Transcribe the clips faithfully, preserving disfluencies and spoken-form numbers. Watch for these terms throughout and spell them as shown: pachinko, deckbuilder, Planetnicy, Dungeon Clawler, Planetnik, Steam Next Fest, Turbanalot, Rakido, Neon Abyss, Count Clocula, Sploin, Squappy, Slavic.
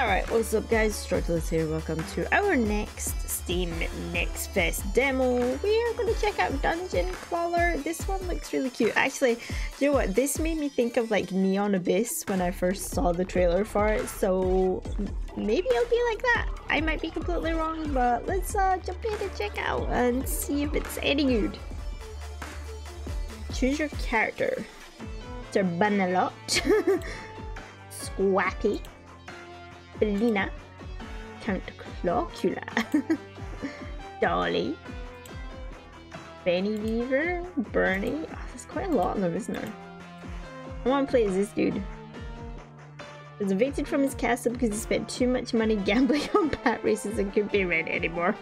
Alright, what's up guys, Strugglers here, welcome to our next Steam Next Fest demo. We are going to check out Dungeon Clawler. This one looks really cute. Actually, you know what, this made me think of like Neon Abyss when I first saw the trailer for it, so maybe it'll be like that. I might be completely wrong, but let's uh, jump in and check out and see if it's any good. Choose your character. Turbanalot, Squappy, Belina, Count Clocula, Dolly, Benny Beaver, Bernie. Oh, there's quite a lot of them, isn't there? I want to play as this dude. He was evicted from his castle because he spent too much money gambling on bat races and couldn't be read anymore.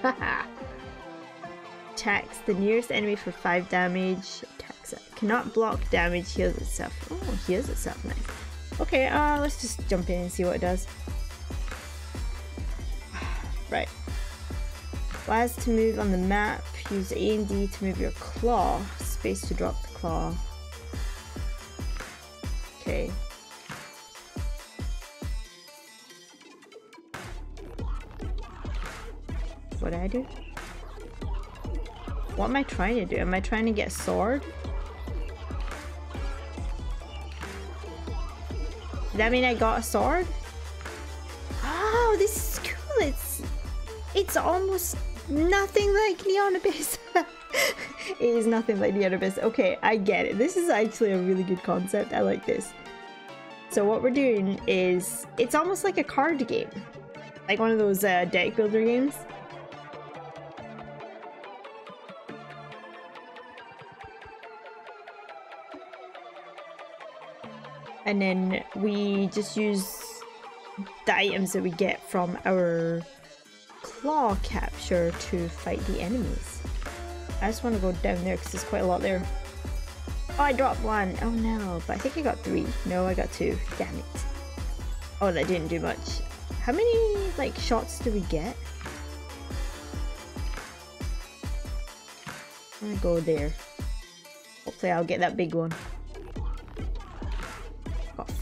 Attacks the nearest enemy for five damage. Attacks it. Cannot block damage. Heals itself. Oh, heals itself. Nice. Okay, uh, let's just jump in and see what it does. Right. Last to move on the map. Use A and D to move your claw. Space to drop the claw. Okay. What did I do? What am I trying to do? Am I trying to get a sword? Does that mean I got a sword? Oh, this is cool. It's it's almost nothing like Neon Abyss. It is nothing like Neon Abyss. Okay, I get it. This is actually a really good concept. I like this. So what we're doing is, it's almost like a card game. Like one of those uh, deck builder games. And then we just use the items that we get from our claw capture to fight the enemies. I just want to go down there because there's quite a lot there. Oh, I dropped one. Oh no, but I think I got three. No, I got two. Damn it. Oh, that didn't do much. How many like shots do we get? I'm gonna go there. Hopefully I'll get that big one.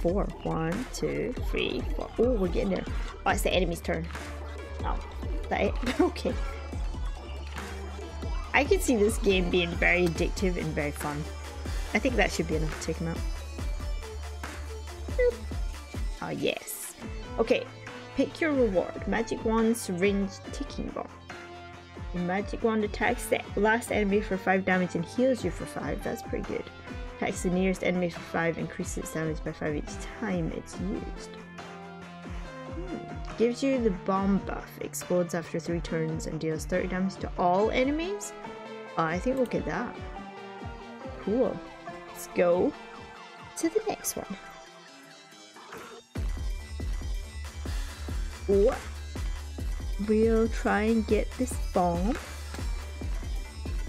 Four. One, two, three, four. Oh, we're getting there. Oh, it's the enemy's turn. Oh, is that it? Okay. I can see this game being very addictive and very fun. I think that should be enough to take him out. Boop. Oh, yes. Okay. Pick your reward. Magic wand, syringe, ticking bomb. The magic wand attacks the last enemy for five damage and heals you for five. That's pretty good. Attacks the nearest enemy for five, increases its damage by five each time it's used. Hmm. Gives you the bomb buff, explodes after three turns and deals thirty damage to all enemies. Uh, I think we'll get that. Cool. Let's go to the next one. What? We'll try and get this bomb.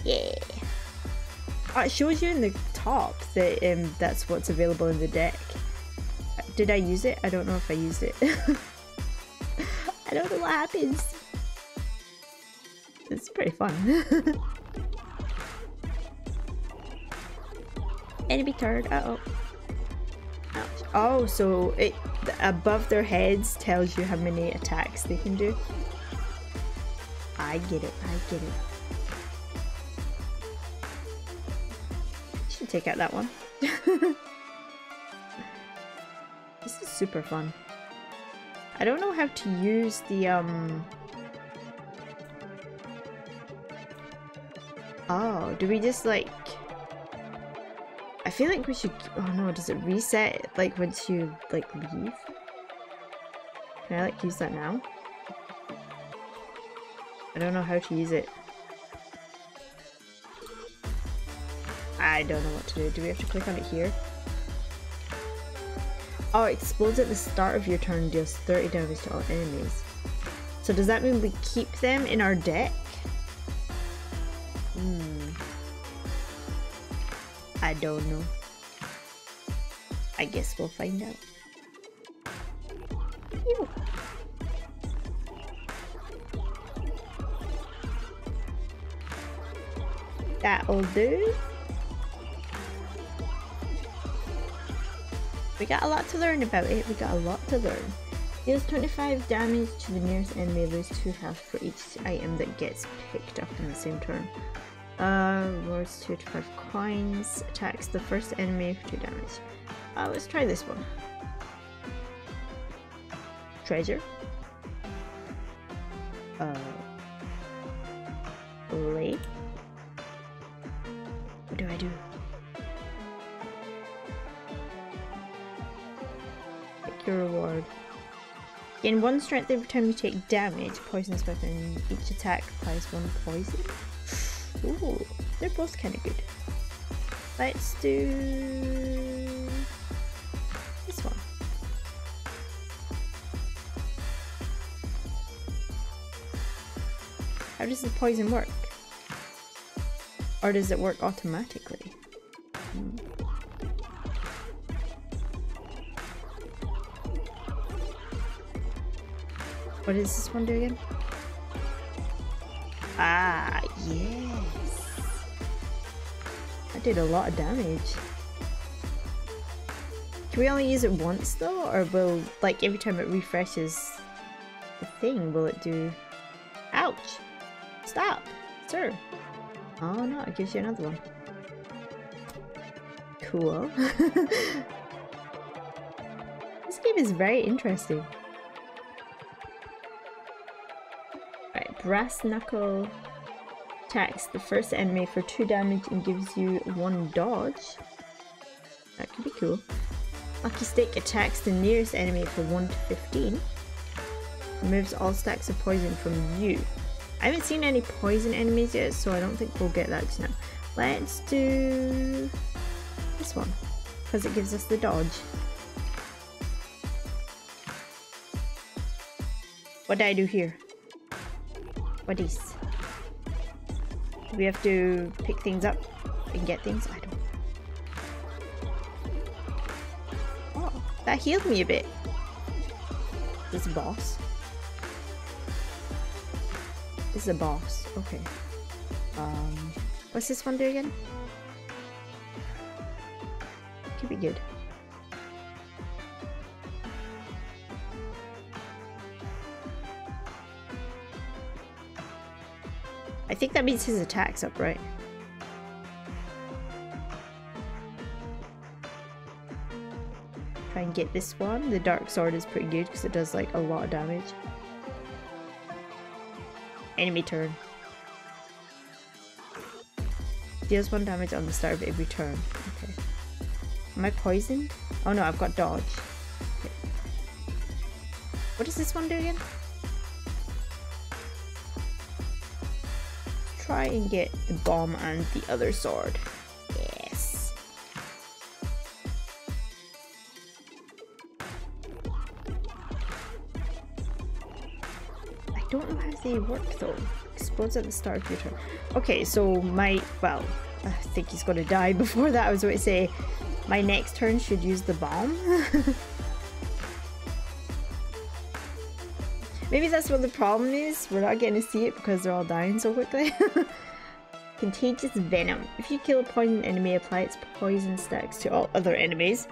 Yeah. Oh, it shows you in the top that um, that's what's available in the deck. Did I use it? I don't know if I used it. I don't know what happens. It's pretty fun. Enemy turn. Uh oh. Ouch. Oh, so it above their heads tells you how many attacks they can do. I get it. I get it. Take out that one. This is super fun. I don't know how to use the um oh, do we just like, I feel like we should, oh no, does it reset like once you like leave? Can I like use that now? I don't know how to use it. I don't know what to do. Do we have to click on it here? Oh, it explodes at the start of your turn and deals thirty damage to all enemies. So does that mean we keep them in our deck? Hmm. I don't know. I guess we'll find out. Ew. That'll do. We got a lot to learn about it. We got a lot to learn. Deals twenty-five damage to the nearest enemy, lose two health for each item that gets picked up in the same turn. Uh, rewards two to five coins, attacks the first enemy for two damage. Uh, let's try this one. Treasure. Uh, Blade. What do I do? Pick your reward. Gain one strength every time you take damage. Poisonous weapon. Each attack applies one poison. Ooh, they're both kind of good. Let's do this one. How does the poison work? Or does it work automatically? Hmm. What does this one do again? Ah, yes! That did a lot of damage. Can we only use it once though? Or will, like, every time it refreshes the thing, will it do... Ouch! Stop! Sir! Oh no, it gives you another one. Cool. This game is very interesting. Brass Knuckle attacks the first enemy for two damage and gives you one dodge. That could be cool. Lucky Stick attacks the nearest enemy for one to fifteen. Removes all stacks of poison from you. I haven't seen any poison enemies yet, so I don't think we'll get that just now. Let's do this one, because it gives us the dodge. What did I do here? What is? Do we have to pick things up and get things? I don't know. Oh, that healed me a bit. This boss. This is a boss. Okay. Um, what's this one do again? Could be good. I think that means his attack's up, right? Try and get this one. The Dark Sword is pretty good because it does like a lot of damage. Enemy turn. Deals one damage on the start of every turn. Okay. Am I poisoned? Oh no, I've got dodge. Okay. What does this one do again? Try and get the bomb and the other sword. Yes. I don't know how they work though. Explodes at the start of your turn. Okay, so my, well, I think he's gonna die before that. I was going to say, my next turn should use the bomb. Maybe that's what the problem is, we're not getting to see it because they're all dying so quickly. Contagious Venom. If you kill a poison enemy, apply its poison stacks to all other enemies.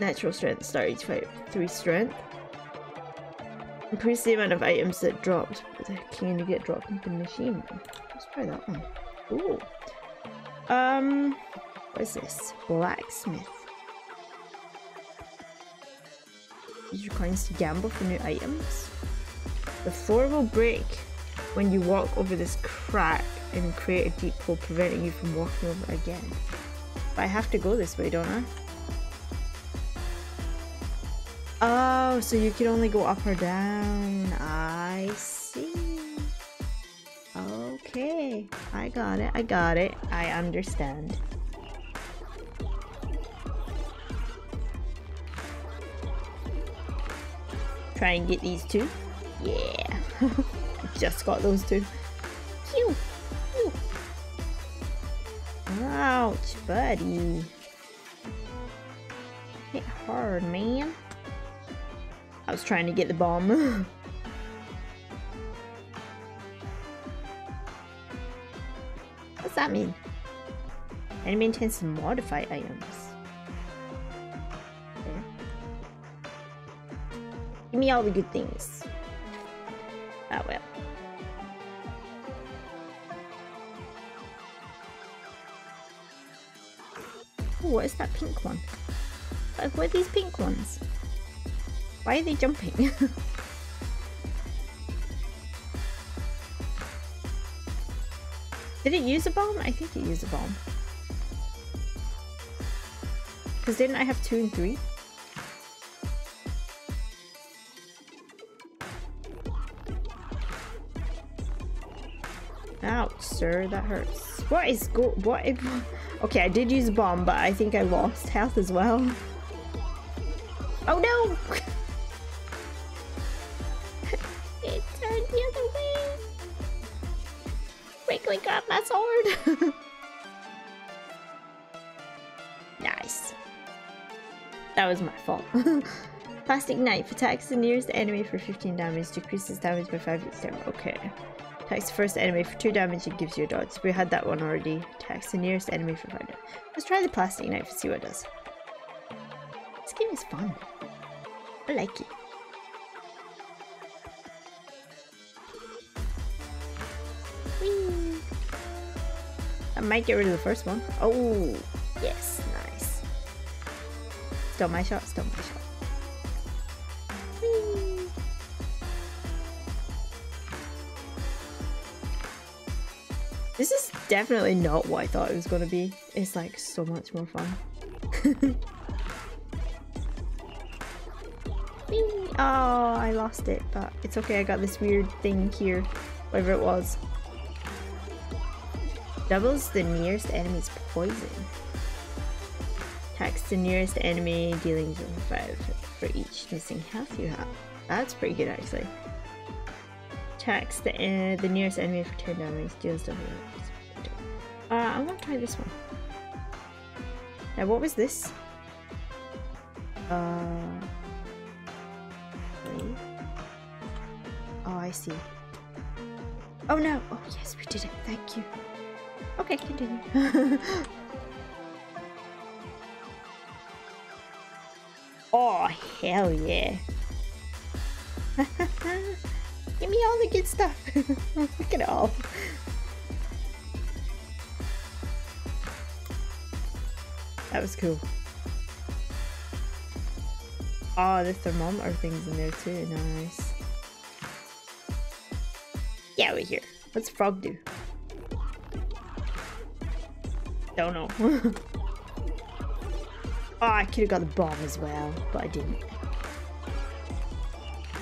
Natural Strength, start each fight with three strength. Increase the amount of items that dropped, but they're keen to get dropped into the machine. Let's try that one. Ooh. Um, what is this? Blacksmith. Use your coins to gamble for new items. The floor will break when you walk over this crack and create a deep hole, preventing you from walking over again. But I have to go this way, don't I? Oh, so you can only go up or down. I see. Okay, I got it, I got it. I understand. Try and get these two. Yeah. I just got those two. Pew. Pew. Ouch, buddy. Hit hard, man. I was trying to get the bomb. What's that mean? Enemy intends to modify items. Give me all the good things. Ah, well. Oh, what is that pink one? Like, where are these pink ones? Why are they jumping? Did it use a bomb? I think it used a bomb. Because didn't I have two and three? Ouch, sir, that hurts. What is go- what if- Okay, I did use a bomb, but I think I lost health as well. Oh no! It turned the other way! Quickly grab my sword! Nice. That was my fault. Plastic knife attacks the nearest enemy for fifteen damage, decreases damage by five each time. Okay. Attacks the first enemy for two damage and gives you a dodge. We had that one already. Attacks the nearest enemy for five damage. Let's try the plastic knife and see what it does. This game is fun. I like it. Whee! I might get rid of the first one. Oh, yes, nice. Stole my shot, stole my shot. This is definitely not what I thought it was gonna be. It's like so much more fun. Oh, I lost it, but it's okay. I got this weird thing here, whatever it was. Doubles the nearest enemy's poison. Attacks the nearest enemy, dealing five for each missing health you have. That's pretty good, actually. Attacks the uh, the nearest enemy for ten damage, deals double damage. Uh, I'm gonna try this one. Now, what was this? Uh, wait. Oh, I see. Oh no! Oh yes, we did it. Thank you. Okay, continue. Oh hell yeah! Give me all the good stuff. Look at it all. That was cool. Oh, the thermometer thing's in there too. Nice. Yeah, we're here. What's frog do? Don't know. Oh, I could have got the bomb as well, but I didn't.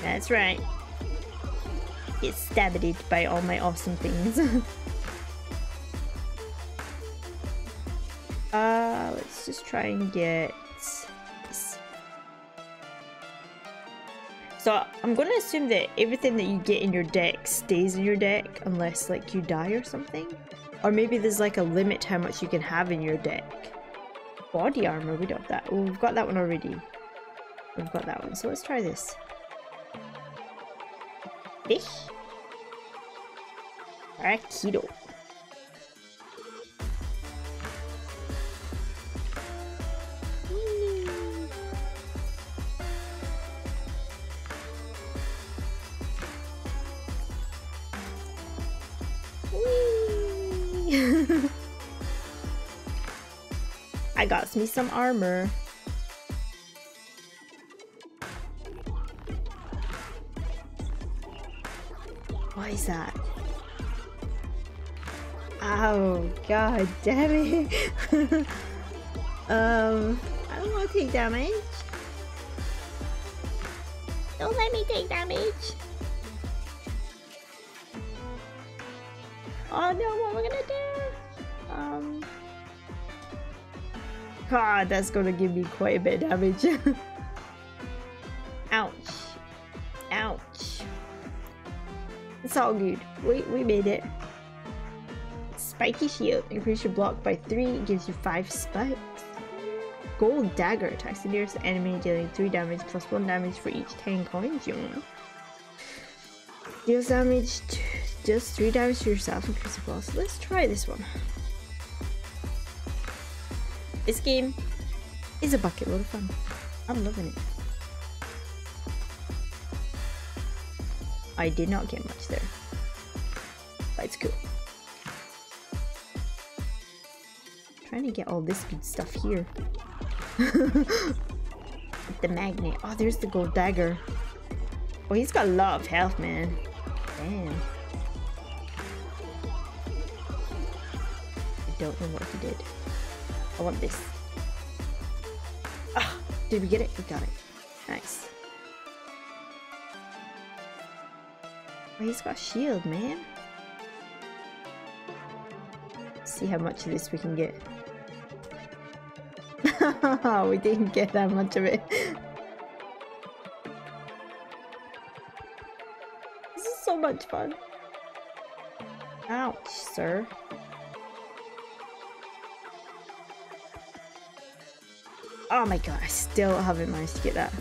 That's right. Get stabbed by all my awesome things. uh, let's just try and get this. So I'm gonna assume that everything that you get in your deck stays in your deck unless like you die or something, or maybe there's like a limit to how much you can have in your deck. Body armor, we don't have that. Oh, we've got that one already. We've got that one. So let's try this. Fish? Rakido. I got me some armor. What is that? Oh god damn it. um I don't want to take damage. Don't let me take damage. Oh no, what am I gonna do? Um God, that's gonna give me quite a bit of damage. Ouch. Ouch. It's all good. We, we made it. Spiky shield. Increase your block by three. It gives you five spikes. Gold dagger. Attacks the nearest enemy, dealing three damage plus one damage for each ten coins you own. Deals damage to just three damage to yourself. Increase your block. So let's try this one. This game is a bucket load of fun. I'm loving it. I did not get much there, but it's cool. I'm trying to get all this good stuff here. The magnet. Oh, there's the gold dagger. Oh, he's got a lot of health, man. Damn. I don't know what he did. I want this. Ah, did we get it? We got it. Nice. Oh, he's got a shield, man. Let's see how much of this we can get. We didn't get that much of it. This is so much fun. Ouch, sir. Oh my god, I still haven't managed to get that.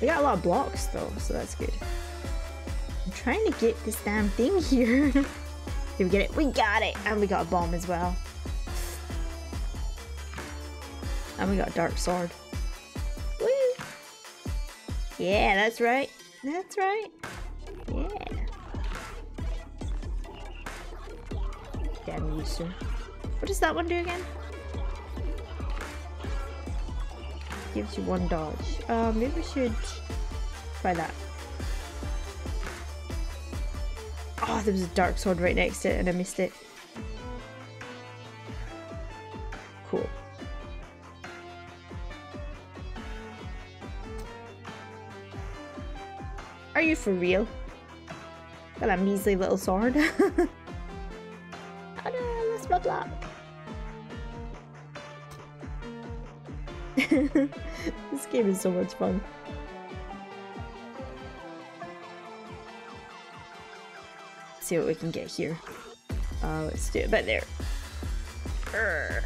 We got a lot of blocks though, so that's good. I'm trying to get this damn thing here. Did we get it? We got it! And we got a bomb as well. And we got a dark sword. Woo! Yeah, that's right. That's right. Yeah. Damn you, sir. What does that one do again? Gives you one dodge. Uh, maybe we should try that. Oh, there was a dark sword right next to it and I missed it. Cool. Are you for real? Got a measly little sword. Oh no, that's my block. This game is so much fun. Let's see what we can get here. Uh, let's do it back there. Urgh.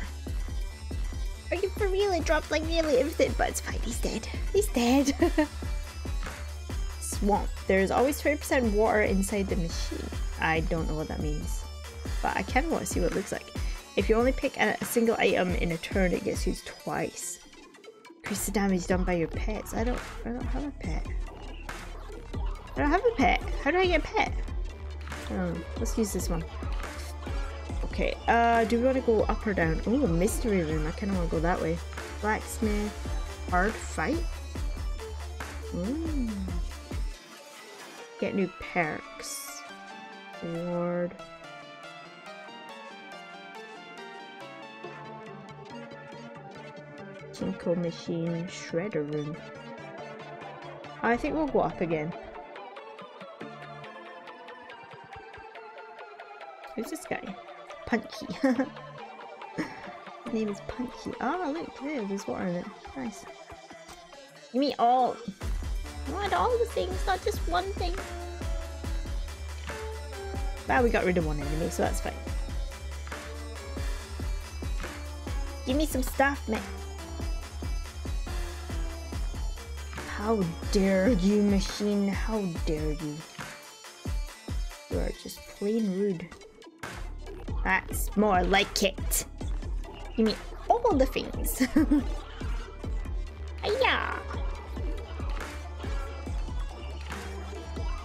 Are you for real? I dropped like nearly everything, but it's fine. He's dead. He's dead. Swamp. There's always twenty percent water inside the machine. I don't know what that means, but I kind of want to see what it looks like. If you only pick a single item in a turn, it gets used twice. Increase the damage done by your pets. I don't I don't have a pet. I don't have a pet. How do I get a pet? Oh, let's use this one. Okay, uh, do we want to go up or down? Oh, mystery room. I kind of want to go that way. Blacksmith. Hard fight? Ooh. Get new perks. Ward. Chinko machine. Shredder room. I think we'll go up again. Who's this guy? Punchy. His name is Punchy. Oh, look, there, there's water in it. Nice. Give me all. Not all the things, not just one thing. Well, we got rid of one enemy, so that's fine. Give me some stuff, man. How dare you, machine? How dare you? You are just plain rude. That's more like it. Give me all the things. Yeah.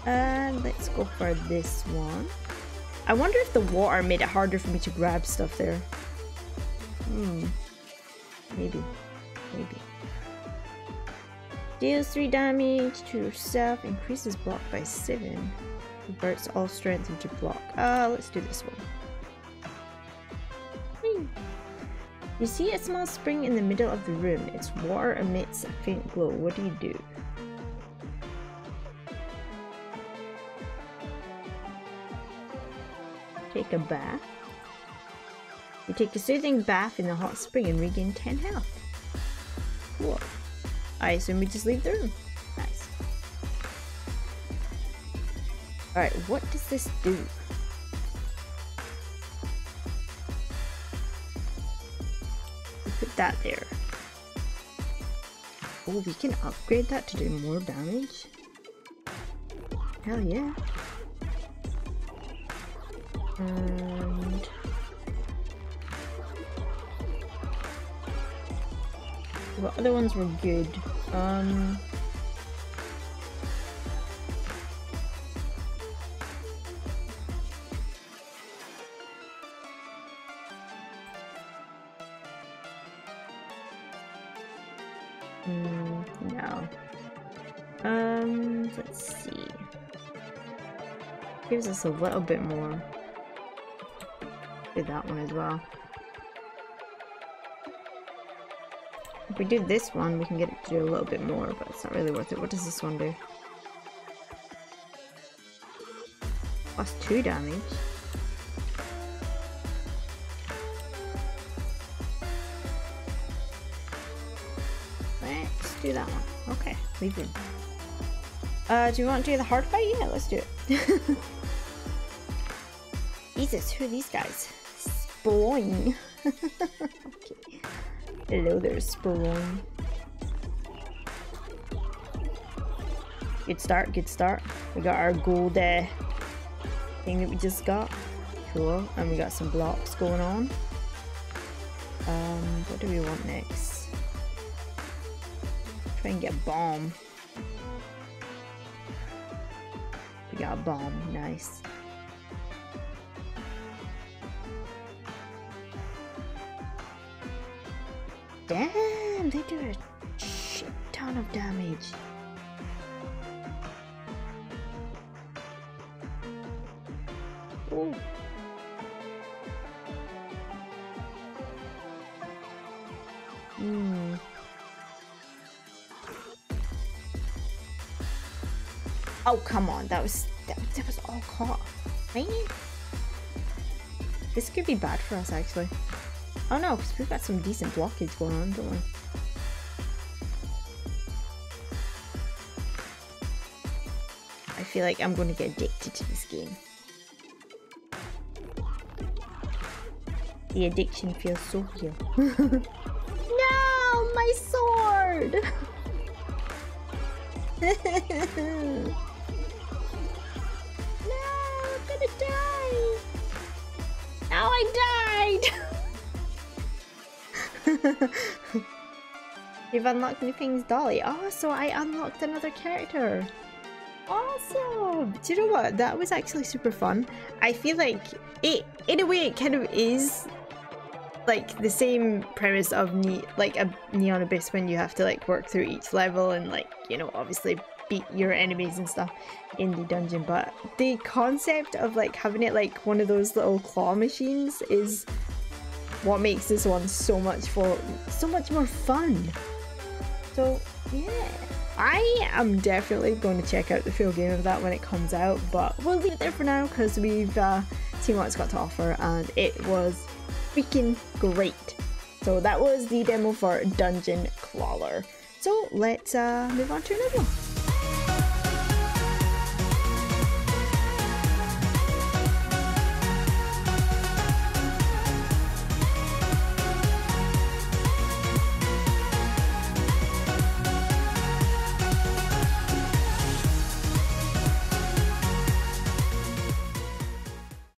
And uh, let's go for this one. I wonder if the water made it harder for me to grab stuff there. Hmm. Maybe. Maybe. Deals three damage to yourself. Increases block by seven. Converts all strength into block. Uh, let's do this one. You see a small spring in the middle of the room. Its water emits a faint glow. What do you do? Take a bath. You take a soothing bath in the hot spring and regain ten health. Cool. I assume we just leave the room. Nice. Alright, what does this do? We put that there. Oh, we can upgrade that to do more damage? Hell yeah. And the other ones were good. Um, No. Um, let's see. Gives us a little bit more. Do that one as well. If we do this one, we can get it to do a little bit more, but it's not really worth it. What does this one do? Plus two damage. Let's do that one. Okay, leave him. Uh, do we want to do the hard fight? Yeah, let's do it. Jesus, who are these guys? Sploin. Okay. Hello there, Sploin. Good start, good start. We got our gold uh, thing that we just got. Cool. And we got some blocks going on. Um, what do we want next? Try and get a bomb. We got a bomb, nice. Damn, they do a shit ton of damage. Ooh. Mm. Oh, come on, that was that, that was all caught. Man. This could be bad for us actually. Oh no, because we've got some decent blockades going on, don't we? I feel like I'm going to get addicted to this game. The addiction feels so real. No! My sword! No! I'm gonna die! Now I died! You've unlocked new things, Dolly. Oh, so I unlocked another character. Awesome! Do you know what? That was actually super fun. I feel like it, in a way, it kind of is like the same premise of ne like a Neon Abyss when you have to like work through each level and like, you know, obviously beat your enemies and stuff in the dungeon. But the concept of like having it like one of those little claw machines is what makes this one so much for so much more fun. So yeah, I am definitely going to check out the full game of that when it comes out, but we'll leave it there for now because we've uh, seen what it's got to offer and it was freaking great. So that was the demo for Dungeon Clawler. So let's uh, move on to another one.